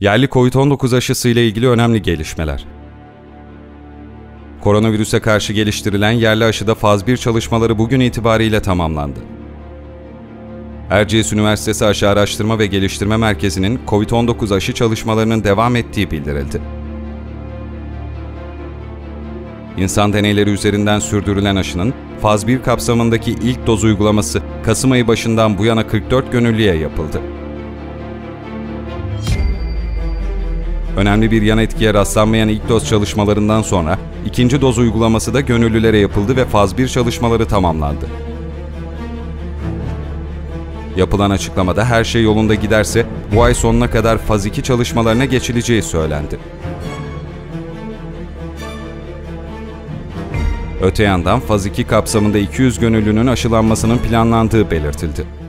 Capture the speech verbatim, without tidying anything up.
Yerli COVID on dokuz aşısı ile ilgili önemli gelişmeler. Koronavirüse karşı geliştirilen yerli aşıda faz bir çalışmaları bugün itibariyle tamamlandı. Erciyes Üniversitesi Aşı Araştırma ve Geliştirme Merkezi'nin COVID on dokuz aşı çalışmalarının devam ettiği bildirildi. İnsan deneyleri üzerinden sürdürülen aşının faz bir kapsamındaki ilk doz uygulaması Kasım ayı başından bu yana kırk dört gönüllüye yapıldı. Önemli bir yan etkiye rastlanmayan ilk doz çalışmalarından sonra ikinci doz uygulaması da gönüllülere yapıldı ve faz bir çalışmaları tamamlandı. Yapılan açıklamada her şey yolunda giderse bu ay sonuna kadar faz iki çalışmalarına geçileceği söylendi. Öte yandan faz iki kapsamında iki yüz gönüllünün aşılanmasının planlandığı belirtildi.